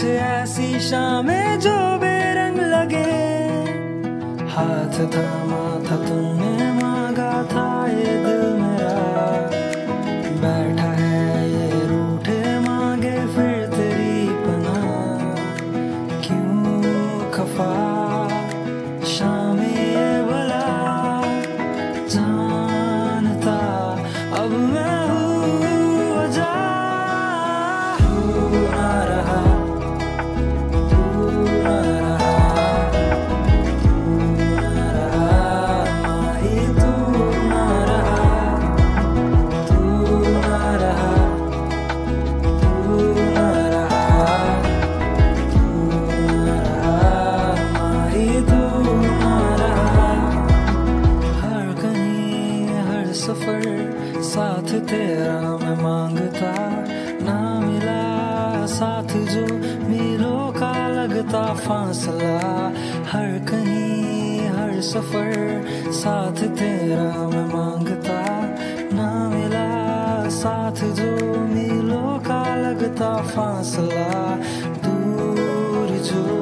कुछ ऐसी शामें जो बेरंग लगे। हाथ थामा था तुमने, मांगा था ये दिल मेरा, बैठा है ये रूठे मांगे फिर तेरी पनाह। क्यों खफा शामें ये भला, जानता अब मैं सफर साथ तेरा मैं मांगता, ना मिला साथ जो मीलों का लगता फासला। हर कहीं हर सफर साथ तेरा मैं मांगता, ना मिला साथ जो मीलों का लगता फासला। दूर जो